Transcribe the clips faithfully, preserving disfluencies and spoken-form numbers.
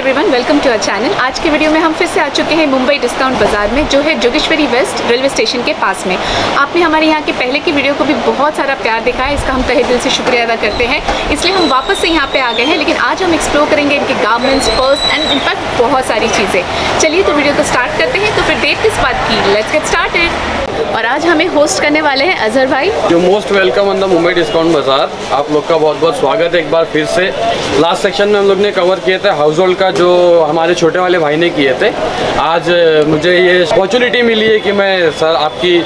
Everyone, welcome to our channel. आज के video में हम फिर से आ चुके हैं मुंबई डिस्काउंट बाज़ार में, जो है जोगेश्वरी वेस्ट रेलवे स्टेशन के पास में। आपने हमारे यहाँ के पहले की वीडियो को भी बहुत सारा प्यार दिखा है, इसका हम तहे दिल से शुक्रिया अदा करते हैं। इसलिए हम वापस से यहाँ पे आ गए हैं, लेकिन आज हम एक्सप्लोर करेंगे इनके गारमेंट्स, पर्स एंड इनफैक्ट बहुत सारी चीज़ें। चलिए तो वीडियो को स्टार्ट करते हैं, तो फिर देर किस बात की, लेट्स गेट स्टार्टेड। और आज हमें होस्ट करने वाले हैं अजहर भाई। जो most welcome on the Mumbai discount बाज़ार, आप लोग का बहुत बहुत स्वागत है एक बार फिर से। लास्ट सेक्शन में हम लोग ने कवर किए थे हाउस होल्ड का, जो हमारे छोटे वाले भाई ने किए थे। आज मुझे ये अपॉर्चुनिटी मिली है कि मैं सर आपकी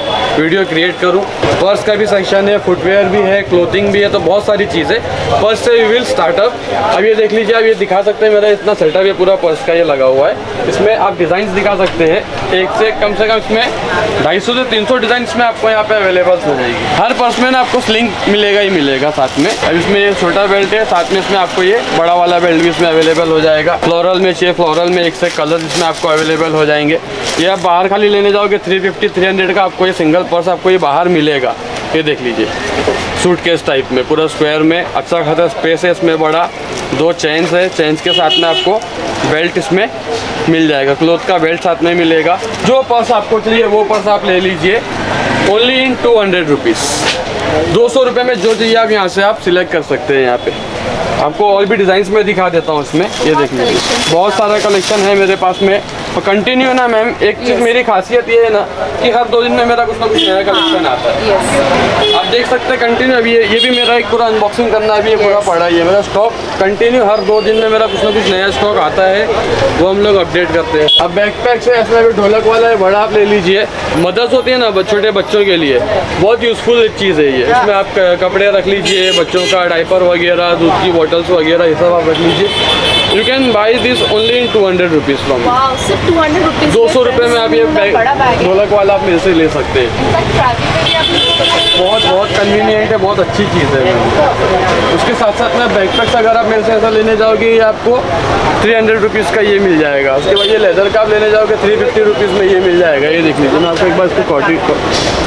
वीडियो क्रिएट करूं। पर्स का भी सेक्शन है, फुटवेयर भी है, क्लोथिंग भी है, तो बहुत सारी चीज़ें। पर्स से वी विल स्टार्टअप। अब ये देख लीजिए, आप ये दिखा सकते हैं, मेरा इतना सेटअप ये पूरा पर्स का ये लगा हुआ है। इसमें आप डिज़ाइंस दिखा सकते हैं, एक से कम से कम इसमें ढाई सौ से तीन सौ डिज़ाइन में आपको यहाँ पे अवेलेबल हो जाएगी। हर पर्स में ना आपको स्लिंग मिलेगा ही मिलेगा साथ में। अब इसमें ये छोटा बेल्ट है, साथ में इसमें आपको ये बड़ा वाला बेल्ट भी इसमें अवेलेबल हो जाएगा। फ्लोरल में चाहिए, फ्लोरल में एक से कलर इसमें आपको अवेलेबल हो जाएंगे। ये आप बाहर खाली लेने जाओगे थ्री फिफ्टी थ्री हंड्रेड का आपको ये सिंगल पर्स आपको ये बाहर मिलेगा। ये देख लीजिए, सूटकेस टाइप में पूरा स्क्वायर में अच्छा खासा स्पेस है। इसमें बड़ा दो चेन्स है, चेन्स के साथ में आपको बेल्ट इसमें मिल जाएगा, क्लोथ का बेल्ट साथ में मिलेगा। जो पर्स आपको चाहिए वो पर्स आप ले लीजिए, only in two hundred rupees. दो सौ रुपये में जो चाहिए आप यहाँ से आप सिलेक्ट कर सकते हैं। यहाँ पे आपको और भी डिज़ाइंस में दिखा देता हूँ। इसमें ये देख लीजिए, बहुत सारा कलेक्शन है मेरे पास में। और कंटिन्यू ना मैम, एक चीज़ मेरी खासियत ये है ना कि हर दो दिन में मेरा कुछ ना कुछ नया कलेक्शन आता है। आप देख सकते हैं कंटिन्यू। अभी ये भी मेरा एक पूरा अनबॉक्सिंग करना अभी ये पूरा पड़ा ही है। मेरा स्टॉक कंटिन्यू हर दो दिन में मेरा कुछ ना कुछ नया स्टॉक आता है, वो हम लोग अपडेट करते हैं। अब बैकपैक से ऐसा भी ढोलक वाला है, बड़ा आप ले लीजिए। मदर्स होती है ना छोटे बच्चों के लिए, बहुत यूज़फुल चीज़ है ये। इसमें आप कपड़े रख लीजिए, बच्चों का डायपर वगैरह, दूध की बॉटल्स वगैरह, ये सब आप रख लीजिए। You can buy this only in two hundred rupees from. दो सौ रुपये में आप ये बैग ढोलक वाला आप मेरे से ले सकते हैं। बहुत बहुत कन्वीनियंट है, बहुत अच्छी चीज़ है। उसके साथ साथ में बैकपैक्स अगर आप मेरे से ऐसा लेने जाओगे, ये आपको थ्री हंड्रेड रुपीज़ का ये मिल जाएगा। उसके बाद ये लेदर का आप लेने जाओगे थ्री फिफ्टी रुपीज़ में ये मिल जाएगा। ये देख लीजिए, मैं आपको एक बार इसकी क्वालिटी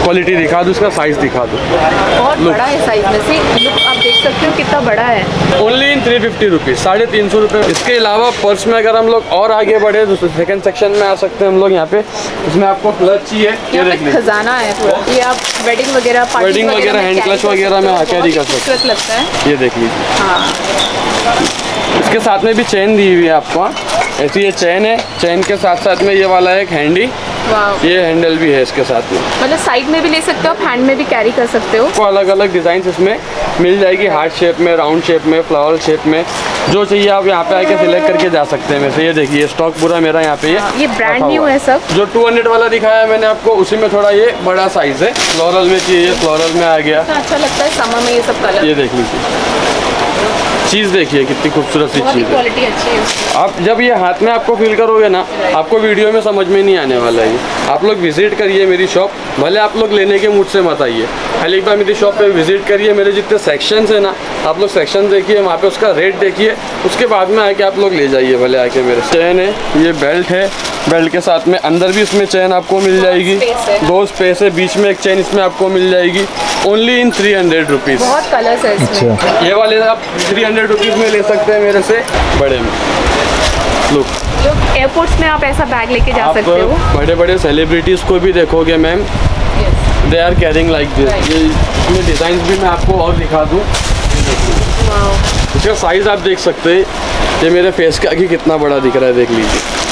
क्वालिटी दिखा दूँ, उसका साइज़ दिखा दूँ। बहुत बड़ा है साइज में से, लुक आप देख सकते हो कितना बड़ा है। Only in three fifty rupees, साढ़े तीन सौ रुपये। इसके अलावा पर्स में अगर हम लोग और आगे बढ़े, दूसरे सेकेंड सेक्शन में आ सकते हैं हम लोग। यहाँ पे इसमें आपको क्लच चाहिए, ये देख लीजिए, खजाना है पूरा। ये आप वेडिंग वगैरह पार्टी वेडिंग वगैरह हैंड क्लच वगैरह में कैरी कर सकते हैं, लगता है। ये देख लीजिए, हाँ। इसके साथ में भी चेन दी हुई है आपको, ऐसी ये चेन है। चेन के साथ साथ में ये वाला एक हैंडी, ये हैंडल भी है इसके साथ में। मतलब साइड में भी ले सकते हो आप, हैंड में भी कैरी कर सकते हो। आपको अलग अलग डिज़ाइंस इसमें मिल जाएगी, हार्ट शेप में, राउंड शेप में, फ्लावर शेप में, जो चाहिए आप यहाँ पे आके सिलेक्ट करके जा सकते हैं। वैसे ये देखिए स्टॉक पूरा मेरा यहाँ पे ये ये ब्रांड न्यू है सब। जो टू हंड्रेड वाला दिखाया मैंने आपको, उसी में थोड़ा ये बड़ा साइज है। फ्लोरल में चाहिए, फ्लोरल में आ गया, अच्छा लगता है समर में ये सब कलर। ये देख लीजिए, चीज़ देखिए कितनी खूबसूरत सी चीज़, क्वालिटी अच्छी है। आप जब ये हाथ में आपको फील करोगे ना, आपको वीडियो में समझ में नहीं आने वाला है। आप लोग विजिट करिए मेरी शॉप, भले आप लोग लेने के मूड से मत आइए, खाली एक बार मेरी शॉप पे विजिट करिए। मेरे जितने सेक्शंस हैं ना, आप लोग सेक्शन देखिए, वहाँ पे उसका रेट देखिए, उसके बाद में आके आप लोग ले जाइए। भले आके मेरे चैन है, ये बेल्ट है, बेल्ट के साथ में अंदर भी इसमें चैन आपको मिल जाएगी, दो स्पेस है, बीच में एक चैन इसमें आपको मिल जाएगी। Only in three hundred rupees. बहुत कलर्स है इसमें। ये वाले आप थ्री हंड्रेड रुपीज़ में ले सकते हैं मेरे से, बड़े में। लुक एयरपोर्ट्स में आप ऐसा बैग लेके जा सकते हो। बड़े बड़े सेलिब्रिटीज़ को भी देखोगे ma'am, they are carrying like this. ये इसमें डिज़ाइन भी मैं आपको और दिखा दूँ। इसका साइज़ आप देख सकते हैं, ये मेरे फेस के आगे कितना बड़ा दिख रहा है, देख लीजिए।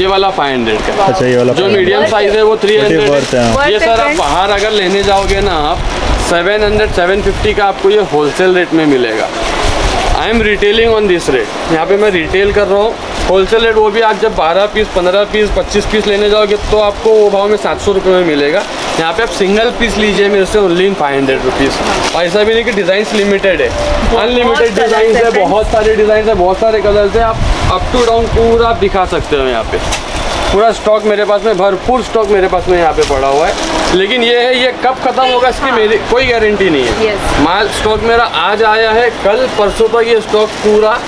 ये वाला फाइव हंड्रेड का, अच्छा ये वाला जो मीडियम साइज़ है वो थ्री हंड्रेड है। ये सर आप बाहर अगर लेने जाओगे ना, आप सेवन हंड्रेड सेवन फिफ्टी का आपको ये होलसेल रेट में मिलेगा। I am retailing on this rate, यहाँ पे मैं रिटेल कर रहा हूँ। होलसेल रेट वो भी आप जब बारह पीस, पंद्रह पीस, पच्चीस पीस लेने जाओगे तो आपको वो भाव में सात सौ रुपये में मिलेगा। यहाँ पे आप सिंगल पीस लीजिए मेरे से only in five hundred rupees. और ऐसा भी नहीं कि डिज़ाइंस लिमिटेड है, अनलिमिटेड डिज़ाइन है, बहुत सारे डिज़ाइन है, बहुत सारे कलर्स हैं। आप अप टू डाउन पूरा आप दिखा सकते हो। यहाँ पे पूरा स्टॉक मेरे पास में, भरपूर स्टॉक मेरे पास में यहाँ पे पड़ा हुआ है। लेकिन ये है, ये कब खत्म होगा इसकी मेरी कोई गारंटी नहीं है। yes. माल स्टॉक मेरा आज आया है, कल परसों तक ये स्टॉक पूरा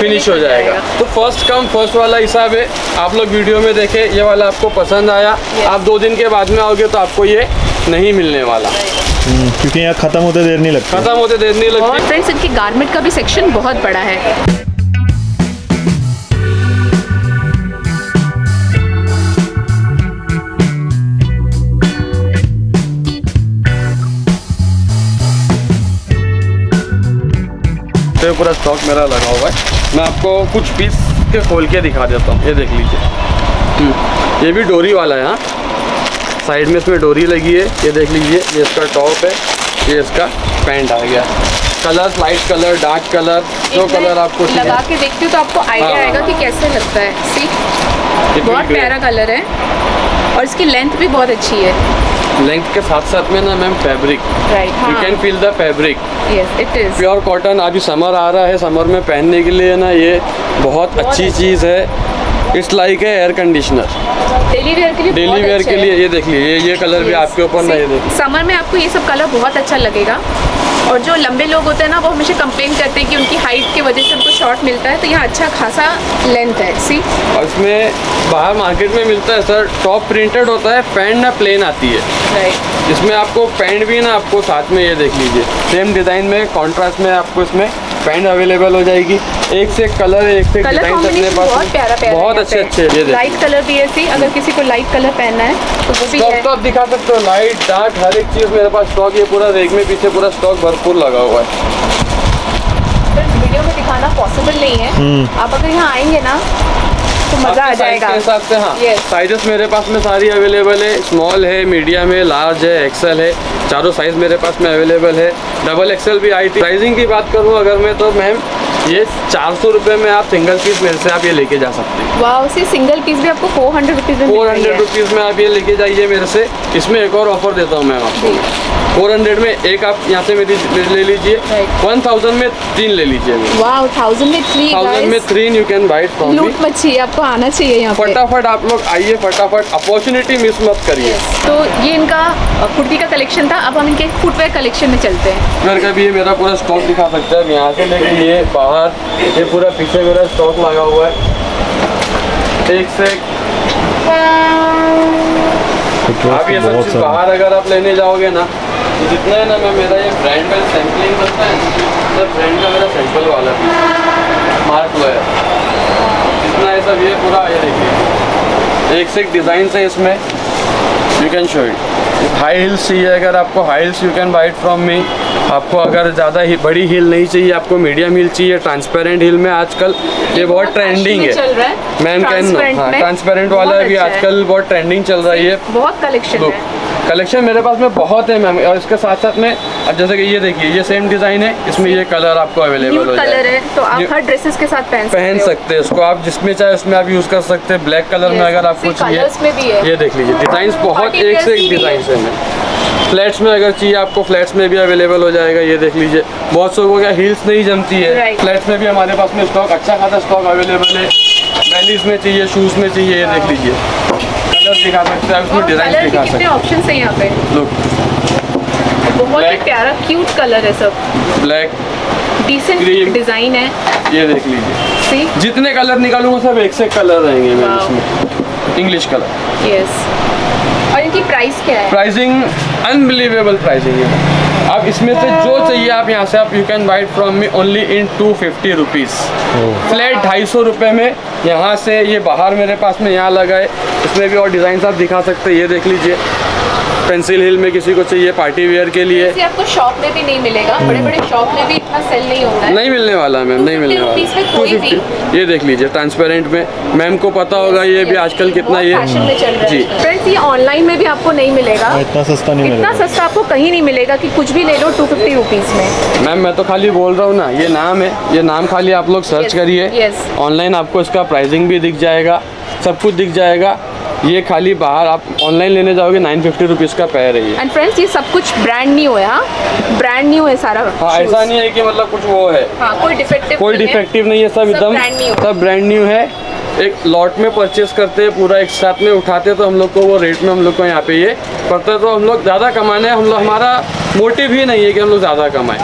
फिनिश हो जाएगा। तो फर्स्ट कम फर्स्ट वाला हिसाब है। आप लोग वीडियो में देखें, ये वाला आपको पसंद आया, yes. आप दो दिन के बाद में आओगे तो आपको ये नहीं मिलने वाला। क्योंकि यहाँ खत्म होते देर नहीं लगती खत्म होते देर नहीं लगती। और फ्रेंड्स इनकी गारमेंट का भी सेक्शन बहुत बड़ा है। पूरा स्टॉक मेरा लगा हुआ है, मैं आपको कुछ पीस के खोल के दिखा देता हूँ। ये देख लीजिए, ये भी डोरी वाला है। हाँ, साइड में इसमें डोरी लगी है। ये देख लीजिए, ये इसका टॉप है, ये इसका पैंट आ गया। Colour light colour, dark colour, जो कलर आपको लगा के देखते हो तो आपको आइडिया हाँ। आएगा कि कैसे लगता है। सी बहुत प्यारा कलर है और इसकी लेंथ भी बहुत अच्छी है। लेंथ के साथ साथ में ना ma'am fabric, you can feel the fabric, it is pure cotton. अभी समर आ रहा है, समर में पहनने के लिए ना ये बहुत अच्छी चीज़ है। It's like a air conditioner daily wear के लिए, डेली वेयर के लिए। ये देख लीजिए, ये कलर भी आपके ऊपर ना, ये देखिए समर में आपको ये सब कलर बहुत अच्छा लगेगा। और जो लंबे लोग होते हैं ना वो हमेशा कंप्लेन करते हैं कि उनकी हाइट की वजह से उनको शॉर्ट मिलता है, तो यहाँ अच्छा खासा लेंथ है। सी और इसमें बाहर मार्केट में मिलता है सर, टॉप प्रिंटेड होता है, पैंट ना प्लेन आती है। राइट, इसमें आपको पैंट भी ना आपको साथ में, ये देख लीजिए सेम डिज़ाइन में कॉन्ट्रास्ट में आपको इसमें पैंट अवेलेबल हो जाएगी। एक से एक कलर, एक से डिज़ाइन सबने बहुत प्यारा प्यारा, बहुत अच्छे अच्छे। लाइट कलर भी है सी, अगर किसी को लाइट कलर पहनना है तो वो भी है। तो आप दिखा सकते हो, लाइट डार्क हर एक चीज़ मेरे पास स्टॉक। ये पूरा रेक में पीछे पूरा स्टॉक भरपूर लगा हुआ है। वीडियो में दिखाना पॉसिबल नहीं है, आप अगर यहाँ आएंगे ना तो मजा आ जाएगा। हिसाब से हाँ, साइजेस मेरे पास में सारी अवेलेबल है। स्मॉल है, मीडियम है, लार्ज है, एक्सेल है, चारों साइज मेरे पास में अवेलेबल है। डबल एक्सेल भी आई थी। प्राइसिंग की बात करूँ अगर मैं तो मैम ये चार सौ रुपये में आप सिंगल पीस मेरे से आप ये लेके जा सकते हैं। वाह, उसी सिंगल पीस भी आपको फोर हंड्रेड रुपीज़ में फोर हंड्रेड रुपीज़ में आप ये लेके जाइए मेरे से। इसमें एक और ऑफर देता हूँ मैम आपको, फोर हंड्रेड में एक आप यहाँ से मेरी ले लीजिए, वन थाउजेंड में तीन ले लीजिए। वाह, थाउजेंड में थ्री, थाउजेंड में three you can buy it. लूट मची है, आपको आना चाहिए यहाँ। फटाफट आप लोग आइए, फटाफट, अपॉर्चुनिटी मिस मत करिए। तो ये इनका कुर्ती का कलेक्शन था, अब हम इनके फुटवेयर कलेक्शन में चलते हैं। फुटवेयर का भी ये मेरा पूरा स्टॉक दिखा सकते हैं यहाँ से, लेकिन ये बाहर ये पूरा पीछे मेरा स्टॉक लगा हुआ है। एक से आप ये सब चीज़ बाहर अगर आप लेने जाओगे ना, जितना है ना मैं मेरा ये ब्रांड वाला सैम्पलिंग करता है, तो ब्रांड का मेरा सैम्पल वाला भी मार्क हुआ है जितना है सब। ये पूरा ये देखिए, एक से एक डिज़ाइन है इसमें, you can show it. High heels चाहिए अगर आपको, high heels you can buy it from me. आपको अगर ज़्यादा ही बड़ी हील नहीं चाहिए, आपको मीडियम हील चाहिए। ट्रांसपेरेंट हील में आजकल ये बहुत ट्रेंडिंग है मैम, कैन हाँ ट्रांसपेरेंट वाला भी आजकल बहुत ट्रेंडिंग चल रही है। बहुत कलेक्शन कलेक्शन मेरे पास में बहुत है मैम। और इसके साथ साथ में अब जैसे कि ये देखिए, ये सेम डिज़ाइन है, इसमें ये कलर आपको अवेलेबल हो कलर है, तो आप हर ड्रेसेस के साथ पहन पहन सकते हैं इसको। आप जिसमें चाहे उसमें आप यूज़ कर सकते हैं। ब्लैक कलर में अगर आपको चाहिए, ये देख लीजिए डिज़ाइंस बहुत, एक से एक डिज़ाइन है मैम। फ्लैट्स में अगर चाहिए आपको, फ्लैट्स में भी अवेलेबल हो जाएगा। ये देख लीजिए, बहुत से लोगों का हील्स नहीं जमती है, फ्लैट्स में भी हमारे पास में स्टॉक, अच्छा खासा स्टॉक अवेलेबल है। वैलीज में चाहिए, शूज़ में चाहिए, ये देख लीजिए दिखा सकते हैं। उसमें डिजाइन दिखा सकते हैं, ऑप्शन है यहाँ पे। बहुत ही प्यारा क्यूट कलर है सब, ब्लैक डिसेंट डिजाइन है। ये देख लीजिए, जितने कलर निकालूंगा सब एक से एक कलर रहेंगे इसमें, इंग्लिश कलर। यस, और इनकी प्राइस क्या है? प्राइसिंग अनबिलीवेबल प्राइसिंग है। आप इसमें से जो चाहिए आप यहाँ से आप you can buy it from me only in two fifty rupees flat. ढाई सौ रुपये में यहाँ से, ये बाहर मेरे पास में यहाँ लगा है। इसमें भी और डिज़ाइन आप दिखा सकते हैं। ये देख लीजिए, पेंसिल हिल में किसी को चाहिए पार्टी वेयर के लिए। इसे आपको शॉप में भी नहीं मिलेगा, बड़े बड़े शॉप में भी इतना सेल नहीं होता है, नहीं मिलने वाला मैम, नहीं मिलने वाला टू फिफ्टी। ये देख लीजिए ट्रांसपेरेंट में, मैम को पता होगा ये भी आजकल कितना ये जी। फ्रेंड्स ये ऑनलाइन में भी आपको नहीं मिलेगा, इतना सस्ता नहीं मिलेगा, इतना सस्ता आपको कहीं नहीं मिलेगा कि कुछ भी ले लो टू फिफ्टी रुपीज़ में। मैम मैं तो खाली बोल रहा हूँ ना, ये नाम है, ये नाम खाली आप लोग सर्च करिए ऑनलाइन, आपको इसका प्राइसिंग भी दिख जाएगा, सब कुछ दिख जाएगा। ये खाली बाहर आप ऑनलाइन लेने जाओगे नाइन फिफ्टी रुपीज़ का पैर है ये। एंड फ्रेंड्स ये सब कुछ ब्रांड न्यू है। हाँ, ब्रांड न्यू है सारा। हाँ, ऐसा नहीं है कि मतलब कुछ वो है, हाँ, कोई डिफेक्टिव कोई डिफेक्टिव नहीं है, सब एकदम सब ब्रांड न्यू है। एक लॉट में परचेस करते हैं, पूरा एक साथ में उठाते तो हम लोग को वो रेट में हम लोग को यहाँ पे ये पड़ता है। तो हम लोग ज़्यादा कमाने, हम लोग हमारा मोटिव ही नहीं है कि हम लोग ज़्यादा कमाएँ,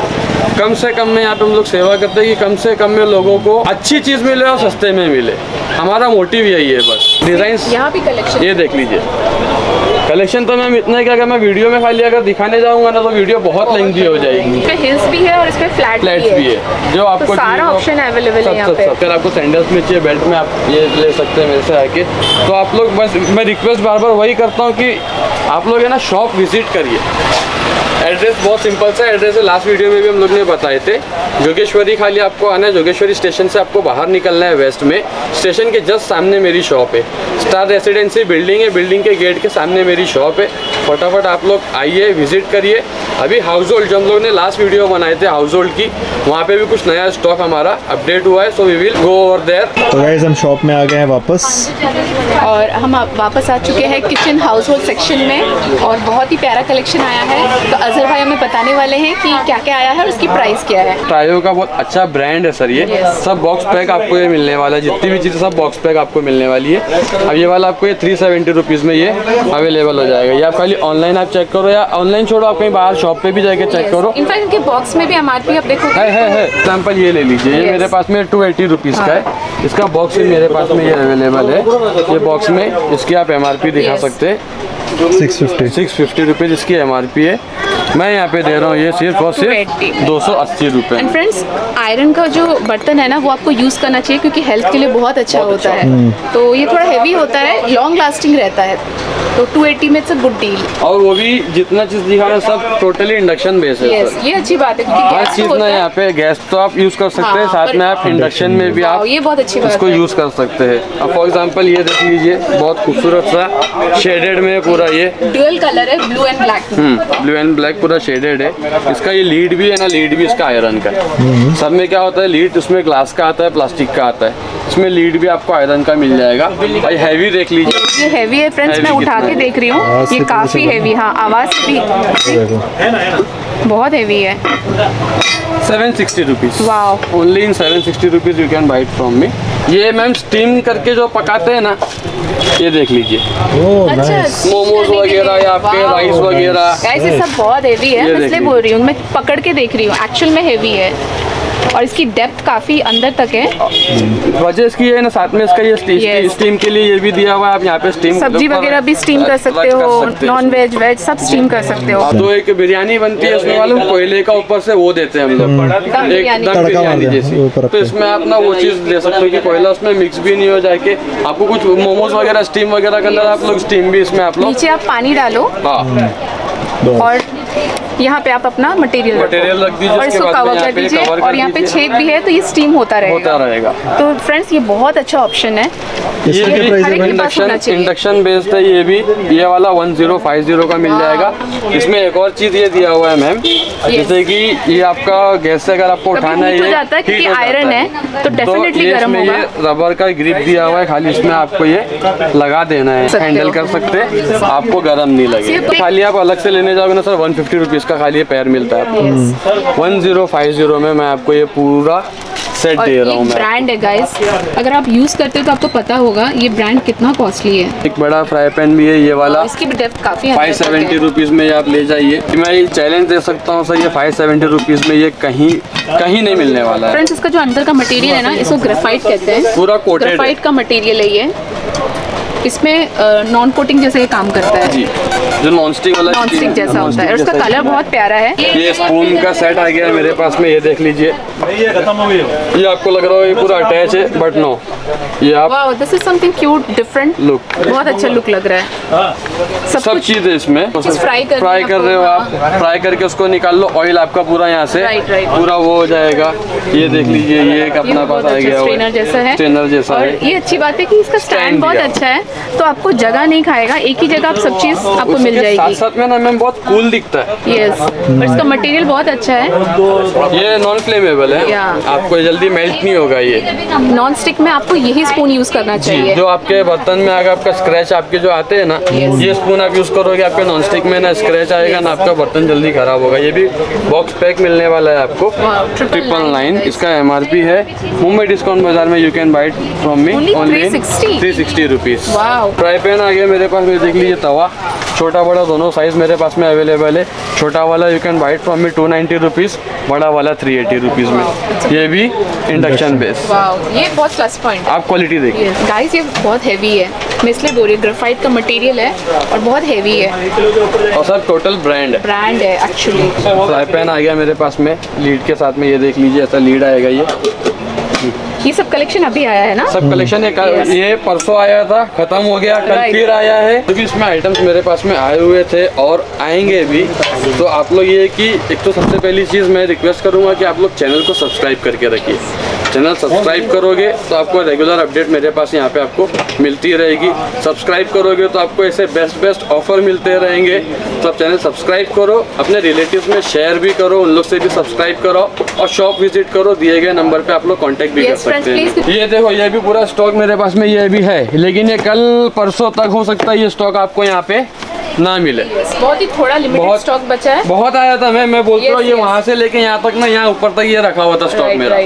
कम से कम में यहाँ पे हम लोग सेवा करते हैं कि कम से कम में लोगों को अच्छी चीज़ मिले और सस्ते में मिले, हमारा मोटिव यही है बस। डिज़ाइन यहाँ भी कलेक्शन, ये देख लीजिए कलेक्शन तो मैम इतना है कि अगर मैं वीडियो में खाली अगर दिखाने जाऊंगा ना तो वीडियो बहुत लंबी हो जाएगी। इसमें हिल्स भी है और इसमें फ्लैट फ्लैट्स भी है, जो आपको सारा ऑप्शन अवेलेबल है यहाँ पे। अगर आपको सैंडल्स में चाहिए बेल्ट में आप ये ले सकते हैं मेरे से आके। तो आप लोग बस मैं रिक्वेस्ट बार बार वही करता हूँ कि आप लोग है ना शॉप विजिट करिए। एड्रेस बहुत सिंपल सा एड्रेस है, लास्ट वीडियो में भी हम लोग ने बताए थे। जोगेश्वरी खाली आपको आना है, जोगेश्वरी स्टेशन से आपको बाहर निकलना है वेस्ट में। स्टेशन के जस्ट सामने मेरी शॉप है, स्टार रेसिडेंसी बिल्डिंग है, बिल्डिंग के गेट के सामने मेरी शॉप है। फटाफट आप लोग आइए विजिट करिए। अभी हाउस होल्ड जो हम लोग ने लास्ट वीडियो बनाए थे हाउस होल्ड की, वहाँ पे भी कुछ नया स्टॉक हमारा अपडेट हुआ है। So we will go over there. तो गाइस हम शॉप में आ गए हैं वापस और हम वापस आ चुके हैं किचन हाउस होल्ड सेक्शन में और बहुत ही प्यारा कलेक्शन आया है। तो अजहर भाई हमें बताने वाले हैं कि क्या क्या आया है और उसकी प्राइस क्या है। ट्रायो का बहुत अच्छा ब्रांड है सर ये। yes. सब बॉक्स पैक आपको ये मिलने वाला है, जितनी भी चीज़ें सब बॉक्स पैक आपको मिलने वाली है। अब ये वाला आपको ये थ्री सेवेंटी रुपीज़ में ये अवेलेबल हो जाएगा। ये आप खाली ऑनलाइन आप चेक करो या ऑनलाइन छोड़ो आप कहीं बाहर शॉप पे भी जाके चेक yes. करो। इनफैक्ट इनके बॉक्स में भी एम आर पी आप देखो है है। सैम्पल ये ले लीजिए, ये मेरे पास में टू एटी रुपीज़ का है। इसका बॉक्स भी मेरे पास में ये अवेलेबल है। ये बॉक्स में इसकी आप एम आर पी दिखा सकते हैं, six fifty six fifty rupees इसकी एम आर पी है। मैं यहाँ पे दे रहा हूँ ये सिर्फ और सिर्फ दो सौ अस्सी रुपये। एंड फ्रेंड्स आयरन का जो बर्तन है ना वो आपको यूज़ करना चाहिए क्योंकि हेल्थ के लिए बहुत अच्छा होता है। तो ये थोड़ा हेवी होता है, लॉन्ग लास्टिंग रहता है। तो टू एटी में सब गुड डील। और वो भी जितना चीज़ दिखा रहा है सब टोटली इंडक्शन बेस है। yes, ये अच्छी बात है क्योंकि गैस तो होता है यहाँ पे, गैस तो आप यूज़ कर सकते हैं, साथ में आप इंडक्शन में भी आप ये बहुत अच्छी बात इसको यूज़ कर सकते हैं। अब फॉर एग्जांपल ये देख लीजिए, बहुत खूबसूरत सा शेडेड में पूरा ये ड्यूअल कलर है, blue and black, blue and black पूरा शेडेड है। इसका ये लीड भी है ना, लीड भी इसका आयरन का। सब में क्या होता है लीड उसमें ग्लास का आता है, प्लास्टिक का आता है, इसमें लीड भी आपको आयरन का मिल जाएगा। भाई हैवी देख लीजिए, ये हैवी है फ्रेंड्स, मैं उठा के देख रही हूँ, ये काफ़ी हैवी। हाँ आवाज़ भी बहुत हैवी है। Seven sixty rupees, wow, only in seven sixty rupees you can buy it from me. ये मैम स्टीम करके जो पकाते हैं ना, ये देख लीजिए मोमोज वगैरह या आपके राइस वगैरह, ये सब बहुत हैवी है। मैं इसलिए बोल रही हूँ, मैं पकड़ के देख रही हूँ, एक्चुअल में हैवी है और इसकी डेप्थ काफ़ी अंदर तक है। वजह इसकी है ना, साथ में इसका ये स्टीम, yes. स्टीम के लिए ये भी दिया हुआ है। आप यहाँ पे स्टीम सब्जी वगैरह भी स्टीम कर सकते हो, नॉन वेज वेज सब स्टीम कर सकते हो। तो एक बिरयानी बनती है उसमें वालों कोयले का ऊपर से वो देते हैं हम लोग, एक दम बिरयानी जैसी। तो इसमें आप ना वो चीज़ दे सकते हो कि कोयला उसमें मिक्स भी नहीं हो जाके आपको कुछ मोमोज वगैरह स्टीम वगैरह के अंदर आप लोग स्टीम भी इसमें आप लोग नीचे आप पानी डालो और यहाँ पे आप अपना मटेरियल मटेरियल रख दीजिए और इसको कवर कर दीजिए और यहाँ पे छेद भी है तो ये स्टीम होता रहेगा होता रहेगा तो फ्रेंड्स ये बहुत अच्छा ऑप्शन है। ये इंडक्शन इंडक्शन बेस्ड है ये भी। ये वाला वन जीरो फाइव जीरो का मिल जाएगा। इसमें एक और चीज़ ये दिया हुआ है मैम, जैसे कि ये आपका गैस से अगर आपको उठाना है क्योंकि आयरन है तो डेफिनेटली गर्म होगा। ये रबर का ग्रिप दिया हुआ है, खाली इसमें आपको ये लगा देना है, हैंडल कर सकते हैं, आपको गर्म नहीं लगेगा। खाली आप अलग से लेने जाओगे ना सर वन फिफ्टी रुपीज़ इसका खाली ये पैर मिलता है आपको। वन जीरो फाइव जीरो में मैं आपको ये पूरा सेट दे रहा हूँ। ब्रांड है गाइस, अगर आप यूज़ करते हो तो आपको पता होगा ये ब्रांड कितना कॉस्टली है। एक बड़ा फ्राई पैन भी है ये वाला, इसकी भी डेप्थ काफ़ी है। फाइव सेवेंटी रुपीज़ में आप ले जाइए। मैं ये चैलेंज दे सकता हूँ सर, ये फाइव सेवेंटी रुपीज़ में ये कहीं कहीं नहीं मिलने वाला है। फ्रेंड्स इसका जो अंदर का मटेरियल है ना इसको ग्रेफाइट कहते हैं, पूरा कोटेड ग्रेफाइट का मटेरियल है ये। इसमें नॉन कोटिंग जैसे काम करता है जी, जो नॉन स्टिक वाला नॉन स्टिक जैसा होता है और उसका कलर बहुत प्यारा है। ये स्पून का सेट आ गया है मेरे पास में, ये देख लीजिए। ये आपको लग रहा है ये पूरा अटैच है बट नो, ये आप wow this is something cute different look, बहुत अच्छा लुक लग रहा है। सब, सब चीज़ है इसमें। फ्राई कर फ्राई कर रहे हो आप, फ्राई करके उसको निकाल लो, ऑयल आपका पूरा यहाँ से पूरा वो हो जाएगा। ये देख लीजिए ये एक अपना पास आ गया स्ट्रेनर जैसा है, स्ट्रेनर जैसा है। ये अच्छी बात है कि इसका स्टैंड बहुत अच्छा है तो आपको जगह नहीं खाएगा, एक ही जगह आप सब चीज़ आपको मिल जाएगी। साथ साथ में ना मैम बहुत कूल दिखता है। यस और इसका मटेरियल बहुत अच्छा है, ये नॉन फ्लेमेबल है, आपको जल्दी मेल्ट नहीं होगा। ये नॉन स्टिक में आपको यही स्पून यूज़ करना चाहिए जो आपके बर्तन में आएगा, आपका स्क्रैच आपके जो आते हैं ना yes. ये स्पून आप यूज़ करोगे आपके नॉन स्टिक में ना स्क्रैच आएगा yes. ना आपका बर्तन जल्दी खराब होगा। ये भी बॉक्स पैक मिलने वाला है आपको ट्रिपल नाइन। इसका एम आर पी है मुंबई डिस्काउंट बाजार में, you can buy it from me only three sixty rupees. Fry pan आ गया मेरे पास, ये देख लीजिए तवा छोटा बड़ा दोनों साइज़ मेरे पास में अवेलेबल है। छोटा वाला you can buy it from me two ninety rupees, बड़ा वाला थ्री एटी रुपीज़ में, ये भी इंडक्शन बेस। ये बहुत प्लस पॉइंट, आप क्वालिटी देखिए गाइस, ये बहुत हैवी है, मैं इसलिए बोल रही हूँ ग्रेफाइट का मटेरियल है और बहुत हैवी है और सब टोटल ब्रांड है, ब्रांड है एक्चुअली। फ्राई पैन आ गया मेरे पास में लीड के साथ में, ये देख लीजिए ऐसा लीड आएगा। ये ये सब कलेक्शन अभी आया है ना, सब कलेक्शन ये, ये परसों आया था खत्म हो गया, कल फिर आया है, क्योंकि तो इसमें आइटम्स मेरे पास में आए हुए थे और आएंगे भी। तो आप लोग ये कि एक तो सबसे पहली चीज़ मैं रिक्वेस्ट करूँगा कि आप लोग चैनल को सब्सक्राइब करके रखिए, चैनल सब्सक्राइब करोगे तो आपको रेगुलर अपडेट मेरे पास यहाँ पे आपको मिलती रहेगी, सब्सक्राइब करोगे तो आपको ऐसे बेस्ट बेस्ट ऑफर मिलते रहेंगे। तो आप चैनल सब्सक्राइब करो, अपने रिलेटिव्स में शेयर भी करो, उन लोग से भी सब्सक्राइब करो और शॉप विजिट करो, दिए गए नंबर पे आप लोग कॉन्टैक्ट भी कर सकते हैं। ये देखो ये भी पूरा स्टॉक मेरे पास में ये भी है, लेकिन ये कल परसों तक हो सकता है ये स्टॉक आपको यहाँ पे ना मिले, बहुत ही थोड़ा लिमिटेड स्टॉक बचा है। बहुत आया था, मैं मैं बोलता हूँ ये वहाँ से लेके यहाँ तक ना, यहाँ ऊपर तक ये रखा हुआ था स्टॉक मेरा,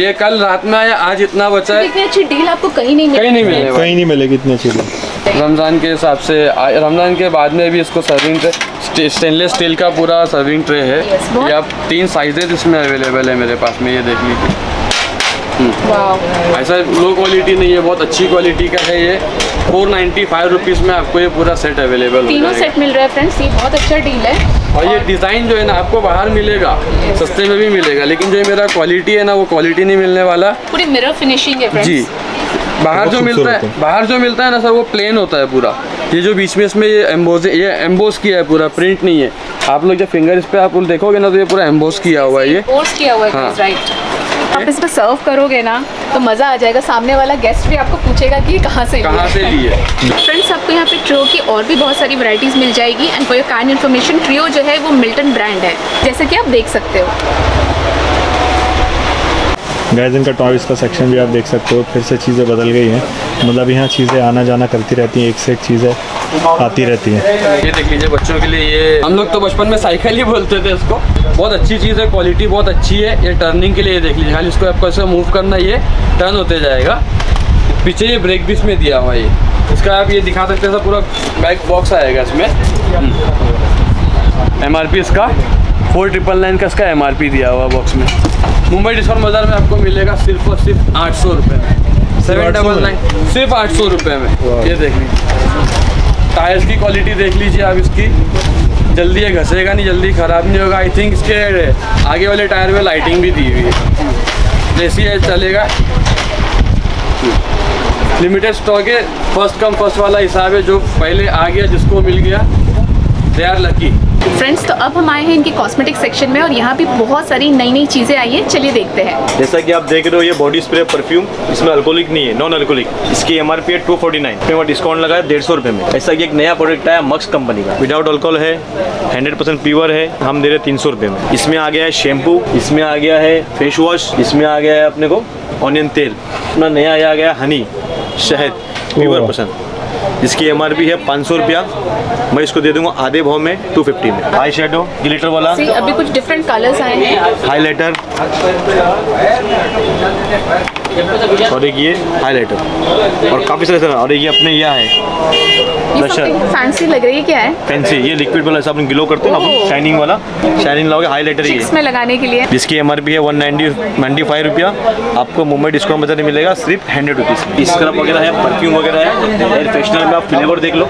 ये कल रात में आया, आज इतना बचा है। इतनी अच्छी डील आपको कहीं नहीं मिलेगी, कहीं नहीं मिलेगी, कहीं नहीं मिलेगी इतनी अच्छी डील। रमज़ान के हिसाब से, रमज़ान के बाद में भी इसको सर्विंग ट्रे, स्टेनलेस स्टील का पूरा सर्विंग ट्रे है, ये आप तीन साइजेज इसमें अवेलेबल है मेरे पास में, ये देख लीजिए। ऐसा लो क्वालिटी नहीं है, बहुत अच्छी क्वालिटी का है ये। फोर नाइन्टी फाइव रुपीज़ में आपको ये पूरा सेट अवेलेबल, तीनों सेट मिल रहा है फ्रेंड्स, ये बहुत अच्छा डील है। और ये डिज़ाइन जो है ना आपको बाहर मिलेगा, सस्ते में भी मिलेगा, लेकिन जो मेरा क्वालिटी है ना वो क्वालिटी नहीं मिलने वाला, पूरी मिरर फिनिशिंग है जी। बाहर जो मिलता है, बाहर जो मिलता है ना सर वो प्लेन होता है पूरा, ये जो बीच में इसमें ये एम्बोज, ये एम्बोज किया है पूरा, प्रिंट नहीं है। आप लोग जब फिंगर इस पर आप देखोगे ना तो ये पूरा एम्बोज किया हुआ है, ये किया हुआ है। आप इस पर सर्व करोगे ना तो मज़ा आ जाएगा, सामने वाला गेस्ट भी आपको पूछेगा कि कहाँ से कहाँ से ली है। फ्रेंड्स आपको यहाँ पे ट्रियो की और भी बहुत सारी वैरायटीज़ मिल जाएगी। And for your kind information, trio जो है वो मिल्टन ब्रांड है, जैसे कि आप देख सकते हो गाइस। इनका टॉयज़ का सेक्शन भी आप देख सकते हो, फिर से चीज़ें बदल गई हैं, मतलब यहाँ चीज़ें आना जाना करती रहती हैं, एक से एक चीज़ें आती रहती हैं। ये देख लीजिए बच्चों के लिए, ये हम लोग तो बचपन में साइकिल ही बोलते थे इसको, बहुत अच्छी चीज़ है, क्वालिटी बहुत अच्छी है। ये टर्निंग के लिए देख लीजिए, हाल इसको आपको ऐसे मूव करना, ये टर्न होते जाएगा। पीछे ये ब्रेक भी इसमें दिया हुआ है, इसका आप ये दिखा सकते हैं, पूरा बैक बॉक्स आएगा इसमें। एम आर पी इसका फोर ट्रिपल नाइन का इसका एम आर पी दिया हुआ बॉक्स में। मुंबई डिस्काउंट बाज़ार में आपको मिलेगा सिर्फ और सिर्फ आठ सौ रुपये में, सेवन डबल नाइन सिर्फ आठ सौ रुपये में। ये देख लीजिए टायर्स की क्वालिटी देख लीजिए आप, इसकी जल्दी ये घसेगा नहीं, जल्दी ख़राब नहीं होगा। आई थिंक इसके आगे वाले टायर में लाइटिंग भी दी हुई है, जैसी ये चलेगा। लिमिटेड स्टॉक है, फर्स्ट कम फर्स्ट वाला हिसाब है, जो पहले आ गया जिसको मिल गया दे आर लकी। फ्रेंड्स तो अब हम आए हैं इनके कॉस्मेटिक सेक्शन में और यहाँ भी बहुत सारी नई नई चीज़ें आई हैं, चलिए देखते हैं। जैसा कि आप देख रहे हो ये बॉडी स्प्रे परफ्यूम, इसमें अल्कोहलिक नहीं है, नॉन अल्कोहलिक। इसकी एमआरपी है two forty nine, payment discount लगा है डेढ़ सौ रुपये में। ऐसा कि एक नया प्रोडक्ट आया मक्स कंपनी का, विदाउट अल्कोहल है, हंड्रेड परसेंट प्योर है, हम दे रहे तीन सौ रुपये में। इसमें आ गया है शैम्पू, इसमें आ गया है फेस वॉश, इसमें आ गया है अपने को ऑनियन तेल, अपना नया आया गया हनी शहद प्योर परसेंट। इसकी एमआरपी है पाँच सौ रुपया, मैं इसको दे दूंगा आधे भाव में टू फिफ्टी में। आई शेडो ग्लिटर वाला सी, अभी कुछ डिफरेंट कलर्स आए हैं, हाईलाइटर और एक ये हाईलाइटर और काफ़ी सारे सर। और ये अपने यह है ब्लशर, फैंसी लग रही है, क्या है फैंसी, ये लिक्विड वाला ऐसा अपन ग्लो करते हैं ना, शाइनिंग वाला, शाइनिंग लाओगे हाईलाइटर ये इसमें लगाने के लिए। इसकी एमआरपी है वन नाइन्टी नाइन्टी फाइव रुपया, आपको मुंबई डिस्काउंट बाजार में मिलेगा सिर्फ हंड्रेड रुपीज़। स्क्रब वगैरह है, परफ्यूम वगैरह है, एयर फ्रेशनर में आप फ्लेवर देख लो,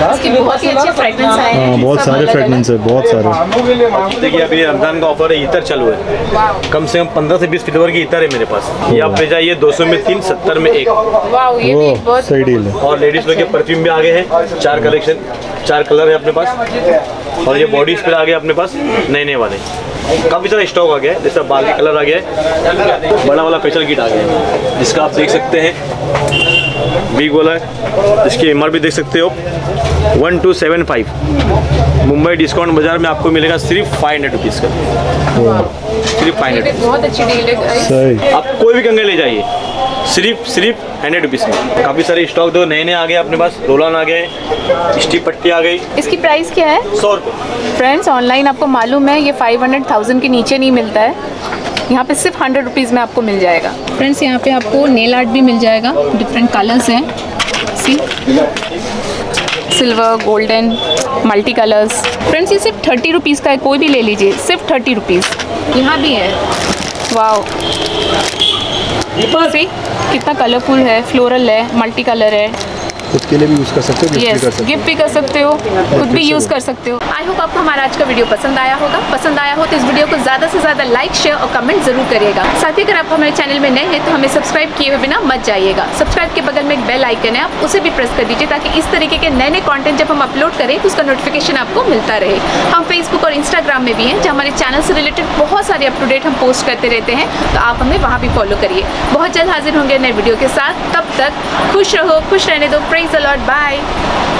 बहुत ही अच्छे फ्रेगरेंस आए हैं, बहुत सारे फ्रेगरेंस है, बहुत सारे। देखिए अभी रमजान का ऑफर है, इतर चालू है, कम से कम पंद्रह से बीस फ्लेवर की इतर है मेरे पास। ये आप ले जाइए दो सौ में तीन, सत्तर में एक, ये भी बहुत सही डील है। और लेडीज लोग के परफ्यूम भी आ गए हैं, चार कलेक्शन, चार कलर है अपने पास। और ये बॉडी स्प्रे आ गए अपने पास नए नए वाले, काफ़ी सारा स्टॉक आ गया है, जैसा बाल का कलर आ गया है, बड़ा वाला फेशियल किट आ गया है, जिसका आप देख सकते हैं बिग वाला है। इसकी एमआरपी देख सकते हो one two seven five, Mumbai discount बाज़ार में आपको मिलेगा सिर्फ फाइव हंड्रेड रुपीज़ का, सिर्फ फाइव हंड्रेड। बहुत अच्छी डील है, आप कोई भी कंघे ले जाइए सिर्फ सिर्फ हंड्रेड रुपीज़ में। काफ़ी सारे स्टॉक दो नए नए आ गए अपने पास, रोलान आ गए, स्टीप पट्टी आ गई। इसकी प्राइस क्या है? सौ रुपये। फ्रेंड्स ऑनलाइन आपको मालूम है ये फाइव हंड्रेड थाउजेंड के नीचे नहीं मिलता है, यहाँ पे सिर्फ हंड्रेड रुपीज़ में आपको मिल जाएगा। फ्रेंड्स यहाँ पे आपको नेल आर्ट भी मिल जाएगा, डिफरेंट कलर्स हैं, kurti, silver golden multi colours. Friends ये सिर्फ थर्टी रुपीज़ का है, कोई भी ले लीजिए, सिर्फ थर्टी रुपीज़। यहाँ भी है, वाओ सी कितना कलरफुल है, फ्लोरल है, मल्टी कलर है। खुद के लिए भी यूज़ कर सकते हो, गिफ्ट yes, कर सकते गिफ्ट भी कर सकते हो, खुद भी यूज़ कर सकते हो। आई होप आपको हमारा आज का वीडियो पसंद आया होगा। पसंद आया हो तो इस वीडियो को ज़्यादा से ज़्यादा लाइक, शेयर और कमेंट जरूर करिएगा। साथ ही अगर आप हमारे चैनल में नए हैं तो हमें सब्सक्राइब किए हुए बिना मत जाइएगा। सब्सक्राइब के बगल में एक बेल आइकन है, आप उसे भी प्रेस कर दीजिए ताकि इस तरीके के नए नए कॉन्टेंट जब हम अपलोड करें तो उसका नोटिफिकेशन आपको मिलता रहे। हम फेसबुक और इंस्टाग्राम में भी हैं, जहाँ हमारे चैनल से रिलेटेड बहुत सारे अप टू डेट हम पोस्ट करते रहते हैं, तो आप हमें वहाँ भी फॉलो करिए। बहुत जल्द हाजिर होंगे नए वीडियो के साथ, तब तक खुश रहो, खुश रहने दो। Praise the Lord. Bye.